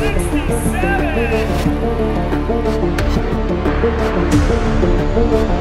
67.